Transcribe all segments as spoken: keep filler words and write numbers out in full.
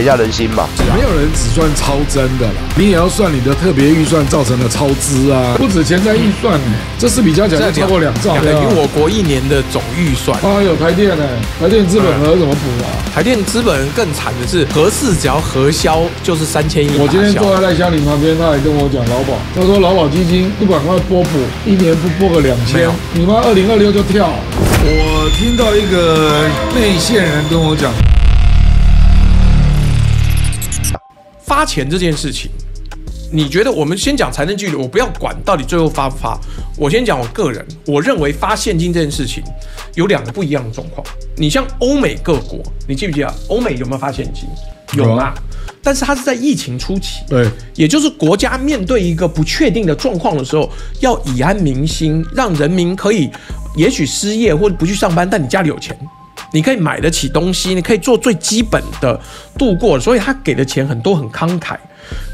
一下人心嘛，没有人只算超增的啦，你也要算你的特别预算造成的超支啊，不止前瞻预算、欸，这是比较讲超过两兆，等于我国一年的总预算。啊，有台电呢、欸，台电资本额怎么补啊？台电资本更惨的是，核四只要核销就是三千亿。我今天坐在赖香林旁边，他还跟我讲劳保，他说劳保基金不赶快拨补，一年不拨个两千，你妈二零二六就跳。我听到一个内线人跟我讲。 发钱这件事情，你觉得我们先讲财政纪律，我不要管到底最后发不发，我先讲我个人，我认为发现金这件事情有两个不一样的状况。你像欧美各国，你记不记得欧美有没有发现金？有啊，但是它是在疫情初期，对，也就是国家面对一个不确定的状况的时候，要以安民心，让人民可以也许失业或者不去上班，但你家里有钱。 你可以买得起东西，你可以做最基本的度过，所以他给的钱很多很慷慨。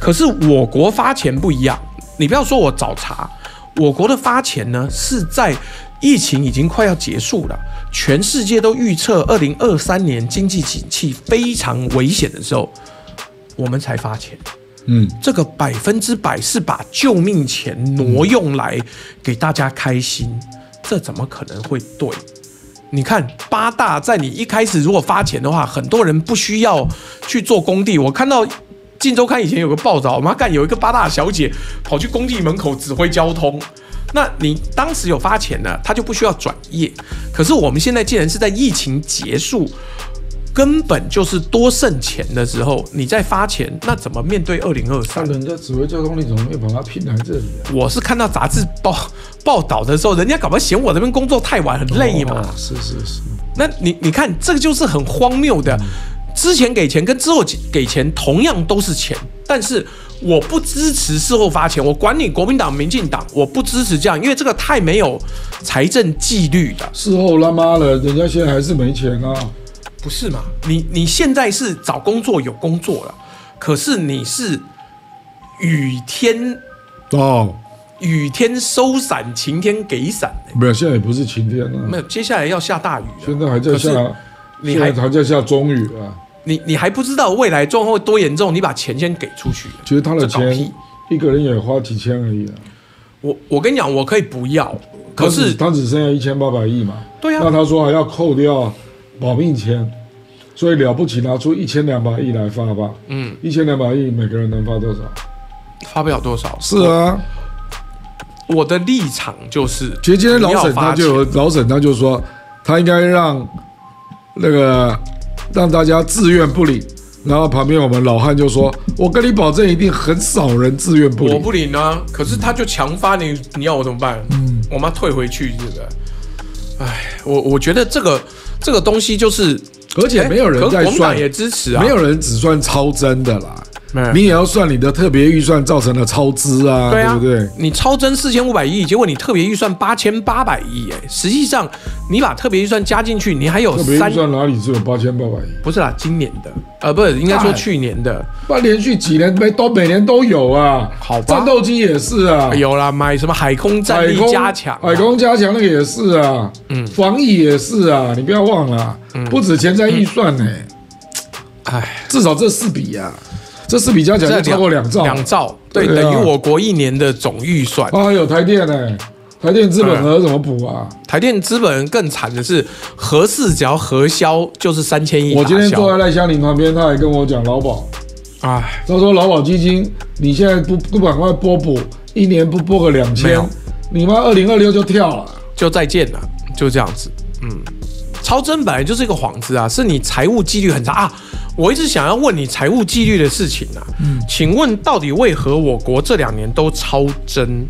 可是我国发钱不一样，你不要说我找茬，我国的发钱呢是在疫情已经快要结束了，全世界都预测二零二三年经济景气非常危险的时候，我们才发钱。嗯，这个百分之百是把救命钱挪用来给大家开心，这怎么可能会对？ 你看八大，在你一开始如果发钱的话，很多人不需要去做工地。我看到《镜周刊》以前有个报道，我妈干有一个八大小姐跑去工地门口指挥交通。那你当时有发钱呢，她就不需要转业。可是我们现在既然是在疫情结束，根本就是多剩钱的时候，你在发钱，那怎么面对二零二三？人家指挥交通，你怎么没有把它拼来这里、啊？我是看到杂志报。 报道的时候，人家搞不好嫌我这边工作太晚，很累嘛。哦、是是是。那你你看，这个就是很荒谬的。嗯、之前给钱跟之后给钱同样都是钱，但是我不支持事后发钱。我管你国民党、民进党，我不支持这样，因为这个太没有财政纪律了。事后他妈的，人家现在还是没钱啊。不是嘛？你你现在是找工作有工作了，可是你是雨天哦。 雨天收伞，晴天给伞、欸。没有，现在也不是晴天了、啊。没有，接下来要下大雨、啊。现在还在下，你还还在下中雨啊！你你还不知道未来状况多严重，你把钱先给出去。其实他的钱一个人也花几千而已啊。我我跟你讲，我可以不要，可是他 只, 他只剩下一千八百亿嘛。对呀、啊。那他说还要扣掉保命钱，所以了不起拿出一千两百亿来发吧。嗯，一千两百亿每个人能发多少？发不了多少。是啊。 我的立场就是，其实今天老沈他就有老沈他就说，他应该让那个让大家自愿不领，然后旁边我们老汉就说，我跟你保证一定很少人自愿不领。我不领啊，可是他就强发你，你要我怎么办？嗯，我妈退回去，是不是？哎，我我觉得这个这个东西就是，而且没有人在算，也支持啊，没有人只算超增的啦。 你也要算你的特别预算造成的超支啊， 对, 啊对不对？你超增四千五百亿，结果你特别预算八千八百亿，哎，实际上你把特别预算加进去，你还有三特别预算哪里只有八千八百亿？不是啦，今年的，呃，不是，应该说去年的，那连续几年没都每年都有啊，好吧，战斗机也是啊，有啦，买什么海空战力加强、啊海，海空加强那个也是啊，嗯，防疫也是啊，你不要忘了，嗯、不止前瞻预算呢、欸，哎、嗯，至少这四笔呀、啊。 这是比较讲超过两兆，两兆对，对啊、等于我国一年的总预算。啊，有台电呢、欸，台电资本额怎么补啊、嗯？台电资本更惨的是，核四只要核销就是三千亿。我今天坐在赖香林旁边，他还跟我讲劳保，哎，他说劳保基金你现在不不赶快拨补，一年不拨个两千，你妈二零二六就跳了，就再见了，就这样子。嗯，超增本来就是一个幌子啊，是你财务纪律很差啊。 我一直想要问你财务纪律的事情啊，嗯、请问到底为何我国这两年都超增？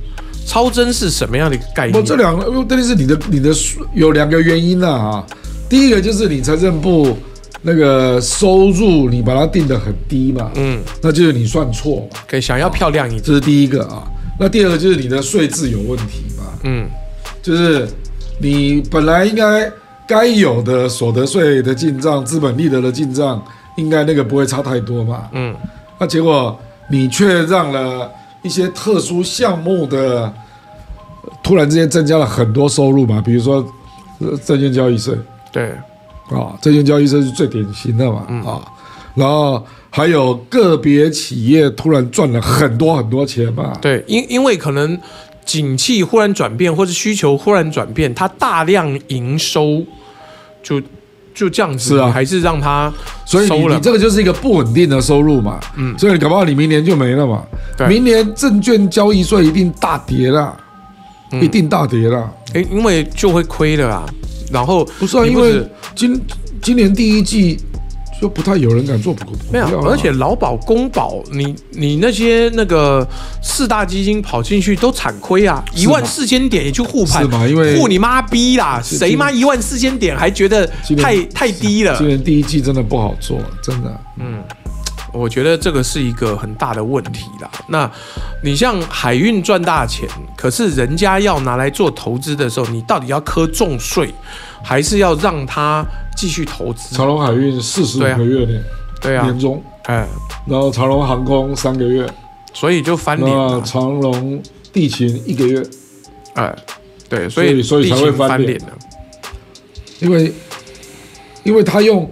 超增是什么样的一个概念？不，这两个，但是你的你的有两个原因啦啊。第一个就是你财政部那个收入你把它定得很低嘛，嗯，那就是你算错嘛，可以想要漂亮一点，这是第一个啊。那第二个就是你的税制有问题嘛，嗯，就是你本来应该该有的所得税的进账、资本利得的进账。 应该那个不会差太多嘛，嗯，那、啊、结果你却让了一些特殊项目的突然之间增加了很多收入嘛，比如说证券交易税，对，啊、哦，证券交易税是最典型的嘛，嗯、啊，然后还有个别企业突然赚了很多很多钱嘛。对，因因为可能景气忽然转变，或是需求忽然转变，它大量营收就就这样子，是啊，还是让它收了。所以 你, 你这个就是一个不稳定的收入嘛。嗯，所以搞不好你明年就没了嘛。对，明年证券交易税一定大跌了，嗯、一定大跌了。哎、欸，因为就会亏了啦。然后不是啊，因为今今年第一季就不太有人敢做股票，没有，而且劳保、公保，你你那些那个四大基金跑进去都惨亏啊，一万四千点也去护盘，护你妈逼啦！谁妈一万四千点还觉得太太低了？今年第一季真的不好做，真的。嗯，我觉得这个是一个很大的问题啦。那你像海运赚大钱，可是人家要拿来做投资的时候，你到底要苛重税，还是要让他继续投资？长荣海运四十五个月呢，对啊，年终，哎，然后长荣航空三个月，所以就翻脸了。长荣地勤一个月，哎，对，所以所以才会翻脸了，因为因为他用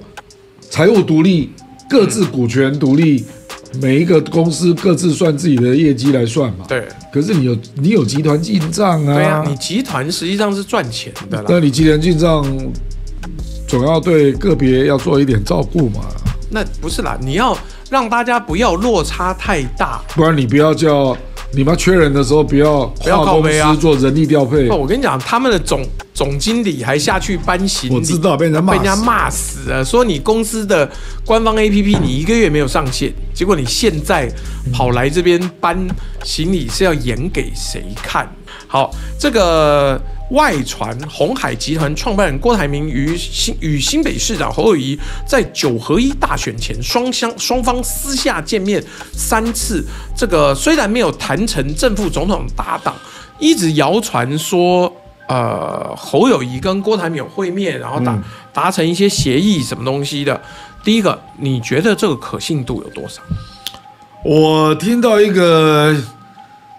财务独立、各自股权独立。嗯，每一个公司各自算自己的业绩来算嘛。对。可是你有你有集团进账啊。对啊，你集团实际上是赚钱的啦。那你集团进账，总要对个别要做一点照顾嘛。那不是啦，你要让大家不要落差太大，不然你不要叫你妈缺人的时候不要跨公司做人力调配。啊、我跟你讲，他们的总总经理还下去搬行李，我知道被人家骂被人家骂死了，说你公司的官方 A P P 你一个月没有上线，结果你现在跑来这边搬行李是要演给谁看？好，这个外传鸿海集团创办人郭台铭与新与新北市长侯友宜在九合一大选前双相双方私下见面三次，这个虽然没有谈成正副总统搭档，一直谣传说。呃，侯友宜跟郭台铭有会面，然后达达成一些协议，什么东西的。嗯、第一个，你觉得这个可信度有多少？我听到一个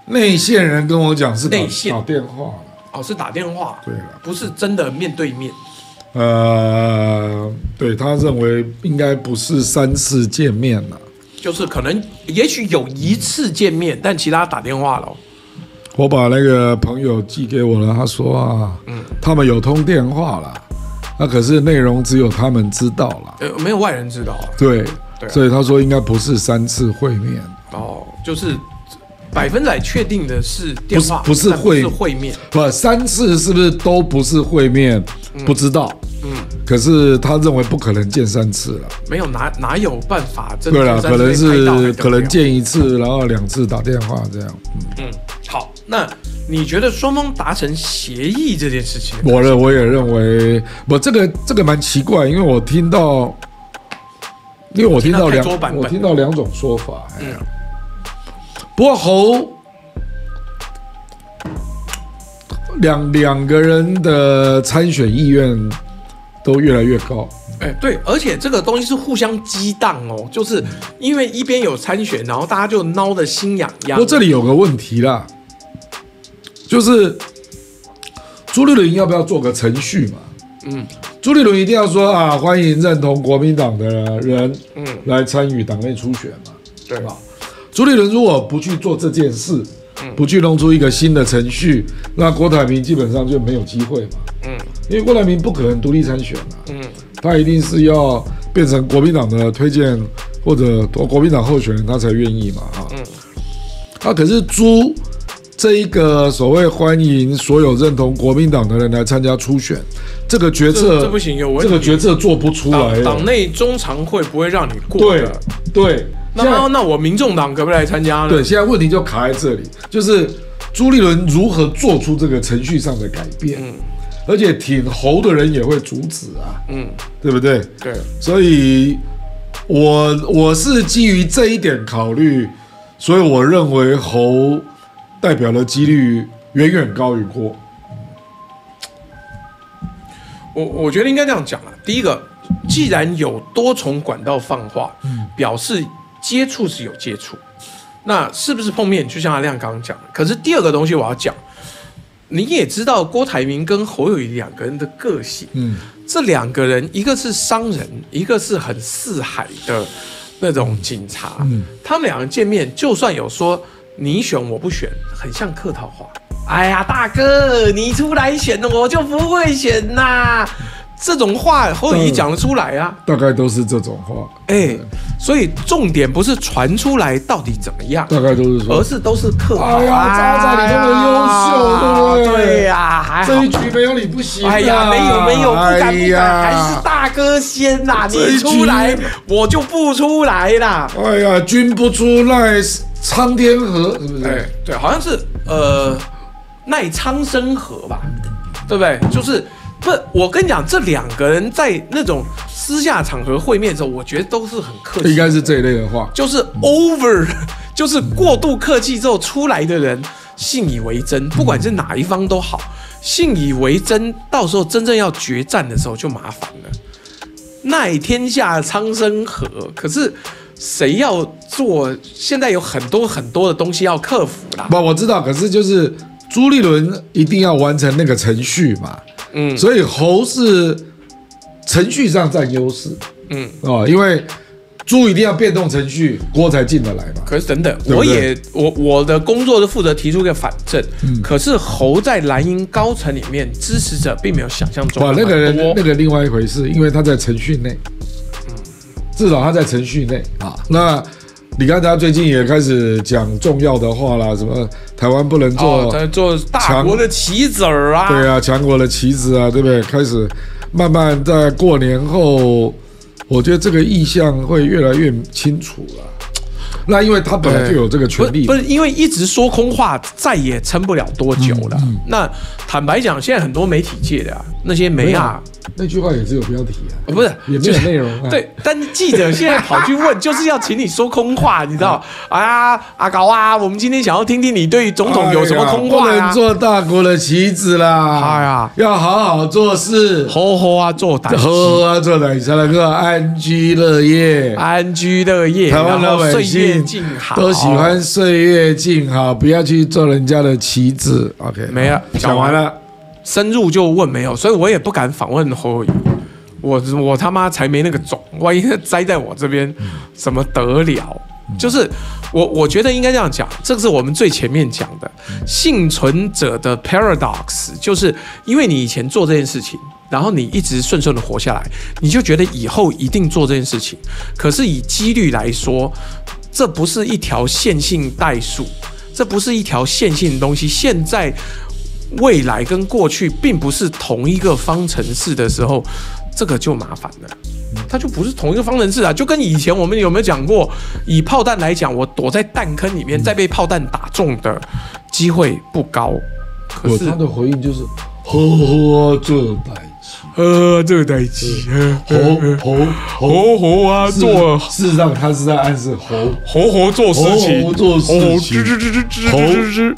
内线人跟我讲是内线打电话，哦，是打电话，对了，不是真的面对面。呃，对，他认为应该不是三次见面了，就是可能也许有一次见面，但其他打电话了。我把那个朋友寄给我了，他说啊，嗯、他们有通电话了，那、啊、可是内容只有他们知道了，呃，没有外人知道、啊。对，对啊、所以他说应该不是三次会面。哦，就是百分百确定的是电话，不是会不是会面，不三次是不是都不是会面？嗯、不知道。嗯，可是他认为不可能见三次了。没有哪哪有办法真的？对了，可能是可能见一次，然后两次打电话这样。嗯。嗯，好，那你觉得双方达成协议这件事情？我认，我也认为，我这个这个蛮奇怪，因为我听到，因为我听到两，我听到两种说法。嗯，不过侯两两个人的参选意愿都越来越高。哎，对，而且这个东西是互相激荡哦，就是因为一边有参选，然后大家就闹得心痒痒。不过这里有个问题啦。就是朱立伦要不要做个程序嘛？嗯，朱立伦一定要说啊，欢迎认同国民党的人，嗯，来参与党内初选嘛，对吧？朱立伦如果不去做这件事，嗯，不去弄出一个新的程序，那郭台铭基本上就没有机会嘛，嗯，因为郭台铭不可能独立参选嘛，嗯，他一定是要变成国民党的推荐或者国民党候选人，他才愿意嘛，啊，嗯，啊，可是朱。这一个所谓欢迎所有认同国民党的人来参加初选，这个决策 这, 这不行，有问题，这个决策做不出来。党内中常会不会让你过的？对对。那那我民众党可不可以来参加呢？对，现在问题就卡在这里，就是朱立伦如何做出这个程序上的改变，嗯、而且挺侯的人也会阻止啊，嗯，对不对？对。所以我，我我是基于这一点考虑，所以我认为侯。代表的几率远远高于郭。我我觉得应该这样讲啊。第一个，既然有多重管道放话，嗯、表示接触是有接触，那是不是碰面？就像阿亮刚刚讲的。可是第二个东西我要讲，你也知道郭台铭跟侯友宜两个人的个性，嗯，这两个人一个是商人，一个是很四海的那种警察，嗯、他们两人见面，就算有说你选我不选，很像客套话。哎呀，大哥，你出来选的，我就不会选呐、啊。这种话侯友宜讲得出来啊，大概都是这种话。哎、欸，所以重点不是传出来到底怎么样，大概都是说，而是都是客套。哎呀，渣渣，你那么优秀，对不对？对呀，还好这一局没有你不行、啊。哎呀，没有没有，不敢不敢，哎、还是大哥先啦、啊。你出来，我就不出来啦。哎呀，君不出奈苍天和，是不是？哎，对，好像是呃奈苍生和吧，对不对？就是。不，我跟你讲，这两个人在那种私下场合会面的时候，我觉得都是很客气，应该是这一类的话，就是 over，、嗯、就是过度客气之后出来的人信以为真，不管是哪一方都好，信以为真，到时候真正要决战的时候就麻烦了。奈天下苍生和，可是谁要做？现在有很多很多的东西要克服啦。不，我知道，可是就是朱立伦一定要完成那个程序嘛。嗯、所以侯是程序上占优势，嗯、哦、因为朱一定要变动程序，郭才进得来嘛。可是等等，对对我也我我的工作是负责提出一个反证，嗯、可是侯在蓝营高层里面支持者并没有想象中的多。哇，那个人那个另外一回事，因为他在程序内，嗯、至少他在程序内啊。那你看他最近也开始讲重要的话啦，什么？台湾不能做，哦、做大国的棋子儿啊！对啊，强国的棋子啊，对不对？开始慢慢在过年后，我觉得这个意向会越来越清楚了。那因为他本来就有这个权利，不是因为一直说空话，再也撑不了多久了。嗯嗯、那坦白讲，现在很多媒体界的、啊、那些媒啊，那句话也只有标题啊，哦、不是也没有内容、啊。对，但记者现在跑去问，就是要请你说空话，你知道？啊，阿高啊，我们今天想要听听你对总统有什么空话、啊哎、不能做大国的棋子啦，哎呀，要好好做事，好好啊做胆，好好啊做胆，才能够安居乐业，安居乐业，台湾老百姓。都喜欢岁月静好，不要去做人家的棋子。OK， 没了，讲完了，深入就问没有，所以我也不敢访问侯友宜，我我他妈才没那个种，万一栽在我这边，怎么得了？就是我我觉得应该这样讲，这是我们最前面讲的幸存者的 paradox， 就是因为你以前做这件事情。然后你一直顺顺的活下来，你就觉得以后一定做这件事情。可是以几率来说，这不是一条线性代数，这不是一条线性的东西。现在、未来跟过去并不是同一个方程式的时候，这个就麻烦了。它就不是同一个方程式啊，就跟以前我们有没有讲过，以炮弹来讲，我躲在弹坑里面再被炮弹打中的机会不高。可是他的回应就是：呵呵，这代。呃，这个代志，猴猴猴猴啊，做事实上他是在暗示猴猴猴做事情，猴猴做事情，吱吱吱吱吱吱吱。